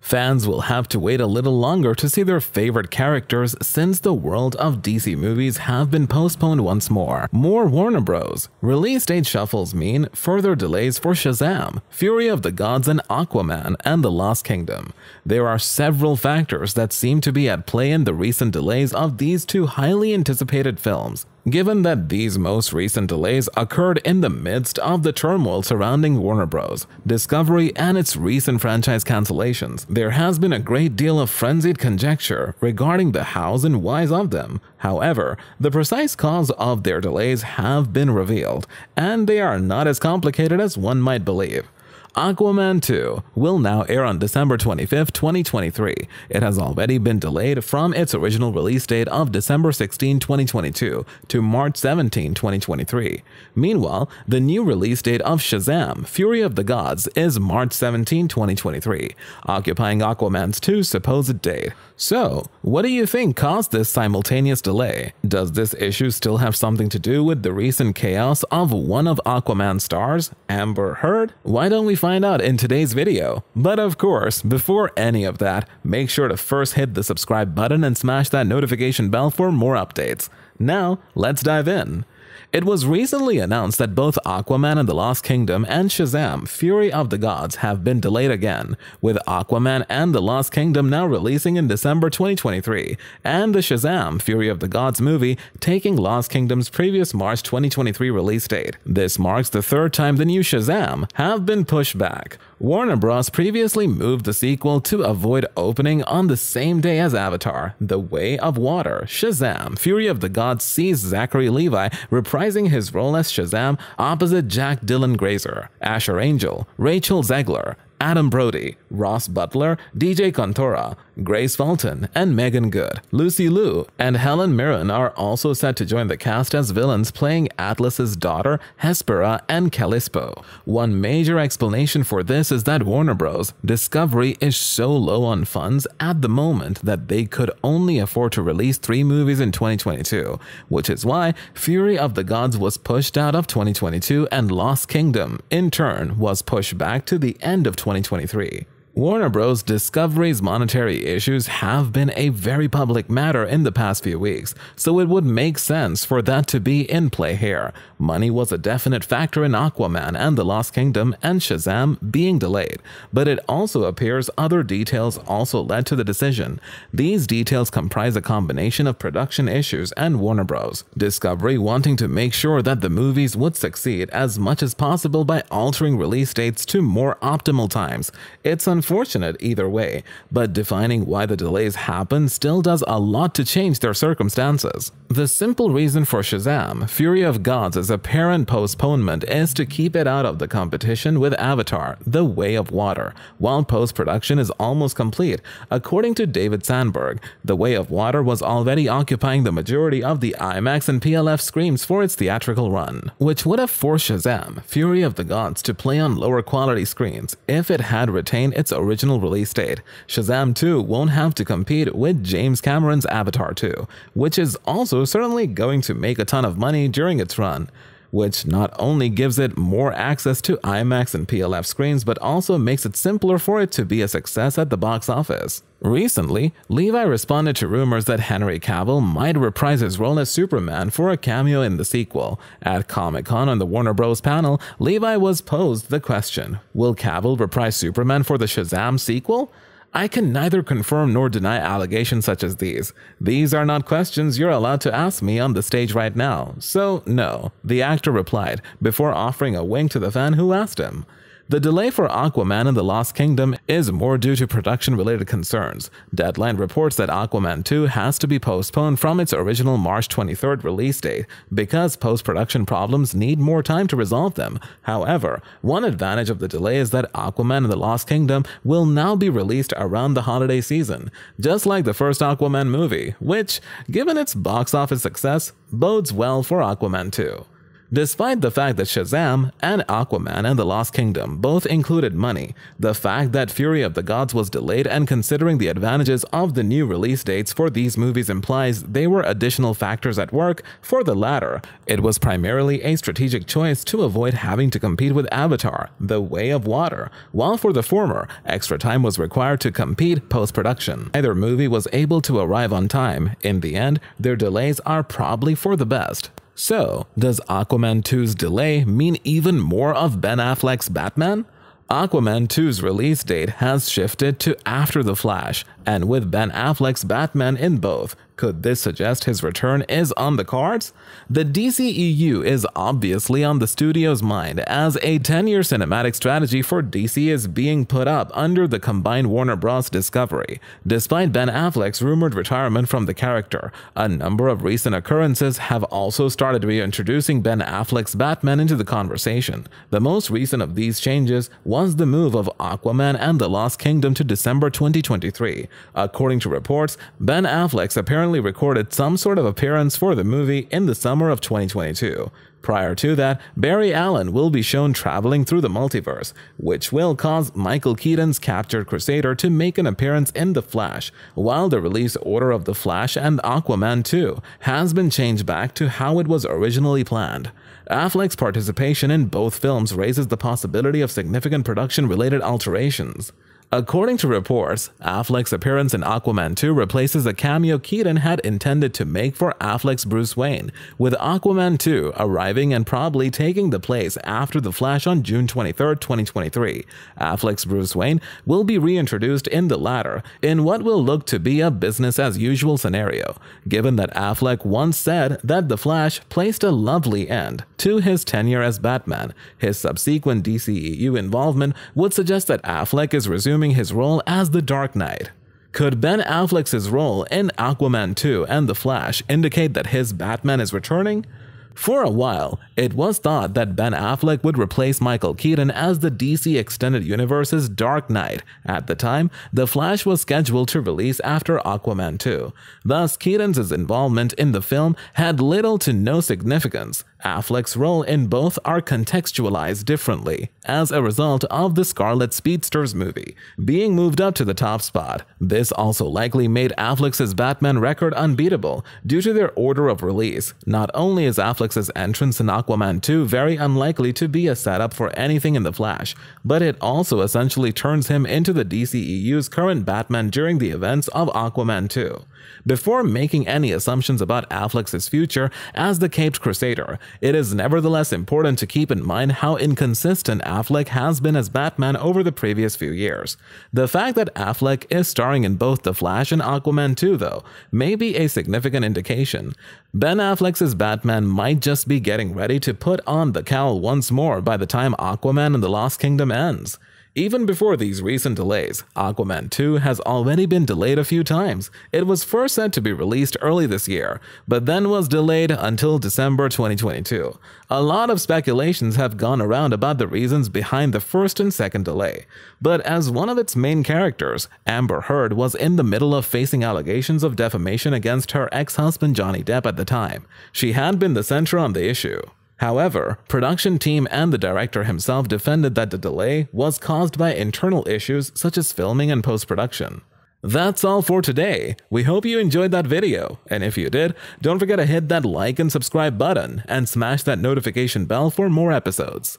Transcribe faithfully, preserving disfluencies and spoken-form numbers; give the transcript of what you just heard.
Fans will have to wait a little longer to see their favorite characters since the World of D C movies have been postponed once more. More Warner Bros. Release date shuffles mean further delays for Shazam, Fury of the Gods, and Aquaman and the Lost Kingdom. There are several factors that seem to be at play in the recent delays of these two highly anticipated films. Given that these most recent delays occurred in the midst of the turmoil surrounding Warner Bros. Discovery and its recent franchise cancellations, there has been a great deal of frenzied conjecture regarding the hows and whys of them. However, the precise cause of their delays have been revealed, and they are not as complicated as one might believe. Aquaman two will now air on December twenty-fifth, twenty twenty-three. It has already been delayed from its original release date of December sixteenth, twenty twenty-two to March seventeenth, twenty twenty-three. Meanwhile, the new release date of Shazam! Fury of the Gods is March seventeenth, twenty twenty-three, occupying Aquaman's two's supposed date. So, what do you think caused this simultaneous delay? Does this issue still have something to do with the recent chaos of one of Aquaman's stars, Amber Heard? Why don't we find Find out in today's video. But of course, before any of that, make sure to first hit the subscribe button and smash that notification bell for more updates. Now, let's dive in. It was recently announced that both Aquaman and the Lost Kingdom and Shazam! Fury of the Gods have been delayed again, with Aquaman and the Lost Kingdom now releasing in December twenty twenty-three, and the Shazam! Fury of the Gods movie taking Lost Kingdom's previous March twenty twenty-three release date. This marks the third time the new Shazam! Have been pushed back. Warner Bros. Previously moved the sequel to avoid opening on the same day as Avatar, The Way of Water. Shazam! Fury of the Gods sees Zachary Levi reprising his role as Shazam opposite Jack Dylan Grazer, Asher Angel, Rachel Zegler, Adam Brody, Ross Butler, D J Contora, Grace Fulton, and Megan Good. Lucy Liu and Helen Mirren are also set to join the cast as villains, playing Atlas's daughter, Hespera, and Callisto. One major explanation for this is that Warner Bros. Discovery is so low on funds at the moment that they could only afford to release three movies in twenty twenty-two, which is why Fury of the Gods was pushed out of twenty twenty-two and Lost Kingdom, in turn, was pushed back to the end of twenty twenty-three. Warner Bros. Discovery's monetary issues have been a very public matter in the past few weeks, so it would make sense for that to be in play here. Money was a definite factor in Aquaman and the Lost Kingdom and Shazam being delayed, but it also appears other details also led to the decision. These details comprise a combination of production issues and Warner Bros. Discovery wanting to make sure that the movies would succeed as much as possible by altering release dates to more optimal times. It's unfortunate. Unfortunate either way, but defining why the delays happen still does a lot to change their circumstances. The simple reason for Shazam! Fury of Gods' apparent postponement is to keep it out of the competition with Avatar, The Way of Water. While post-production is almost complete, according to David Sandberg, The Way of Water was already occupying the majority of the IMAX and P L F screens for its theatrical run, which would have forced Shazam! Fury of the Gods to play on lower quality screens if it had retained its original release date. Shazam two won't have to compete with James Cameron's Avatar two, which is also certainly going to make a ton of money during its run, which not only gives it more access to IMAX and P L F screens but also makes it simpler for it to be a success at the box office. Recently, Levi responded to rumors that Henry Cavill might reprise his role as Superman for a cameo in the sequel. At Comic-Con on the Warner Bros. panel, Levi was posed the question, will Cavill reprise Superman for the Shazam sequel? I can neither confirm nor deny allegations such as these. These are not questions you're allowed to ask me on the stage right now, so no, the actor replied, before offering a wink to the fan who asked him. The delay for Aquaman and the Lost Kingdom is more due to production-related concerns. Deadline reports that Aquaman two has to be postponed from its original March twenty-third release date because post-production problems need more time to resolve them. However, one advantage of the delay is that Aquaman and the Lost Kingdom will now be released around the holiday season, just like the first Aquaman movie, which, given its box office success, bodes well for Aquaman two. Despite the fact that Shazam and Aquaman and the Lost Kingdom both included money, the fact that Fury of the Gods was delayed and considering the advantages of the new release dates for these movies implies they were additional factors at work. For the latter, it was primarily a strategic choice to avoid having to compete with Avatar: The Way of Water, while for the former, extra time was required to compete post-production. Neither movie was able to arrive on time. In the end, their delays are probably for the best. So, does Aquaman two's delay mean even more of Ben Affleck's Batman? Aquaman two's release date has shifted to after The Flash, and with Ben Affleck's Batman in both, could this suggest his return is on the cards? The D C E U is obviously on the studio's mind, as a ten-year cinematic strategy for D C is being put up under the combined Warner Bros. Discovery. Despite Ben Affleck's rumored retirement from the character, a number of recent occurrences have also started reintroducing Ben Affleck's Batman into the conversation. The most recent of these changes was the move of Aquaman and the Lost Kingdom to December twenty twenty-three. According to reports, Ben Affleck's apparently recorded some sort of appearance for the movie in the summer of twenty twenty-two. Prior to that, Barry Allen will be shown traveling through the multiverse, which will cause Michael Keaton's captured Crusader to make an appearance in The Flash, while the release order of The Flash and Aquaman two has been changed back to how it was originally planned. Affleck's participation in both films raises the possibility of significant production-related alterations. According to reports, Affleck's appearance in Aquaman two replaces a cameo Keaton had intended to make for Affleck's Bruce Wayne, with Aquaman two arriving and probably taking the place after The Flash on June twenty-third, twenty twenty-three. Affleck's Bruce Wayne will be reintroduced in the latter, in what will look to be a business-as-usual scenario, given that Affleck once said that The Flash placed a lovely end to his tenure as Batman. His subsequent D C E U involvement would suggest that Affleck is resuming his role as the Dark Knight. Could Ben Affleck's role in Aquaman two and The Flash indicate that his Batman is returning? For a while, it was thought that Ben Affleck would replace Michael Keaton as the D C Extended Universe's Dark Knight. At the time, The Flash was scheduled to release after Aquaman two. Thus, Keaton's involvement in the film had little to no significance. Affleck's role in both are contextualized differently as a result of the Scarlet Speedster's movie being moved up to the top spot. This also likely made Affleck's Batman record unbeatable due to their order of release. Not only is Affleck's Affleck's entrance in Aquaman two very unlikely to be a setup for anything in The Flash, but it also essentially turns him into the D C E U's current Batman during the events of Aquaman two. Before making any assumptions about Affleck's future as the Caped Crusader, it is nevertheless important to keep in mind how inconsistent Affleck has been as Batman over the previous few years. The fact that Affleck is starring in both The Flash and Aquaman two, though, may be a significant indication. Ben Affleck's Batman might just be getting ready to put on the cowl once more by the time Aquaman and the Lost Kingdom ends. Even before these recent delays, Aquaman two has already been delayed a few times. It was first set to be released early this year, but then was delayed until December twenty twenty-two. A lot of speculations have gone around about the reasons behind the first and second delay, but as one of its main characters, Amber Heard was in the middle of facing allegations of defamation against her ex-husband Johnny Depp at the time. She had been the center on the issue. However, production team and the director himself defended that the delay was caused by internal issues such as filming and post-production. That's all for today. We hope you enjoyed that video, and if you did, don't forget to hit that like and subscribe button and smash that notification bell for more episodes.